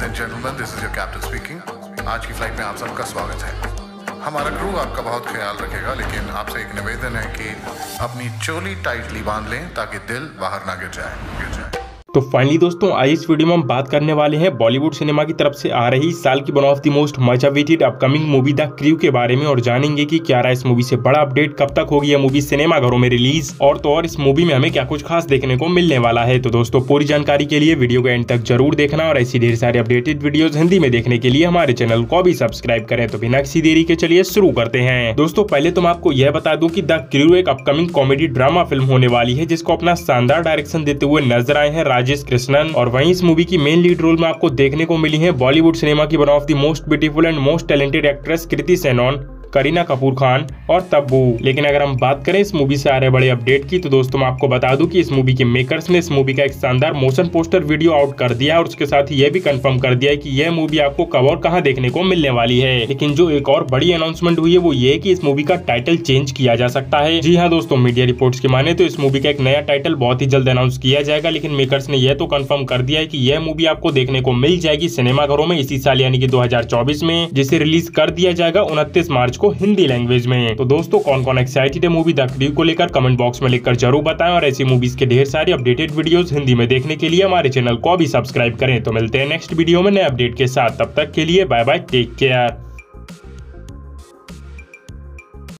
Ladies and gentlemen, this is your captain speaking. आज की flight में आप सबका स्वागत है. हमारा क्रू आपका बहुत ख्याल रखेगा, लेकिन आपसे एक निवेदन है कि अपनी चोली टाइटली बांध लें ताकि दिल बाहर ना गिर जाए. तो फाइनली दोस्तों, आज इस वीडियो में हम बात करने वाले हैं बॉलीवुड सिनेमा की तरफ से आ रही साल की one of the most much awaited upcoming movie the crew के बारे में, और जानेंगे कि क्या रहा इस मूवी से बड़ा अपडेट, कब तक होगी यह मूवी सिनेमा घरों में रिलीज, और तो और इस मूवी में हमें क्या कुछ खास देखने को मिलने वाला है. तो दोस्तों, पूरी जानकारी के लिए वीडियो को एंड तक जरूर देखना और ऐसी ढेर सारे अपडेटेड वीडियोज हिंदी में देखने के लिए हमारे चैनल को भी सब्सक्राइब करें. तो बिना किसी देरी के चलिए शुरू करते हैं. दोस्तों, पहले तो मैं आपको यह बता दूं कि द क्रू एक अपकमिंग कॉमेडी ड्रामा फिल्म होने वाली है, जिसको अपना शानदार डायरेक्शन देते हुए नजर आए हैं राजेश कृष्णन. और वहीं इस मूवी की मेन लीड रोल में आपको देखने को मिली है बॉलीवुड सिनेमा की one of the most beautiful and most talented actress Kriti Sanon, Kareena Kapoor Khan और तब्बू. लेकिन अगर हम बात करें इस मूवी से आ रहे बड़े अपडेट की, तो दोस्तों मैं आपको बता दूं कि इस मूवी के मेकर्स ने इस मूवी का एक शानदार मोशन पोस्टर वीडियो आउट कर दिया, और उसके साथ ही यह भी कंफर्म कर दिया है कि यह मूवी आपको कब और कहां देखने को मिलने वाली है. लेकिन जो एक और बड़ी अनाउंसमेंट हुई है वो ये कि इस मूवी का टाइटल चेंज किया जा सकता है. जी हाँ दोस्तों, मीडिया रिपोर्ट्स की माने तो इस मूवी का एक नया टाइटल बहुत ही जल्द अनाउंस किया जाएगा, लेकिन मेकर्स ने यह तो कंफर्म कर दिया है कि यह मूवी आपको देखने को मिल जाएगी सिनेमाघरों में इसी साल यानी कि 2024 में, जिसे रिलीज कर दिया जाएगा 29 मार्च को हिंदी लैंग्वेज में. तो दोस्तों, कौन कौन एक्साइटेड है मूवी द क्रू को लेकर, कमेंट बॉक्स में लिखकर जरूर बताएं, और ऐसी मूवीज के ढेर सारे अपडेटेड वीडियोस हिंदी में देखने के लिए हमारे चैनल को भी सब्सक्राइब करें. तो मिलते हैं नेक्स्ट वीडियो में नए अपडेट के साथ, तब तक के लिए बाय बाय, टेक केयर.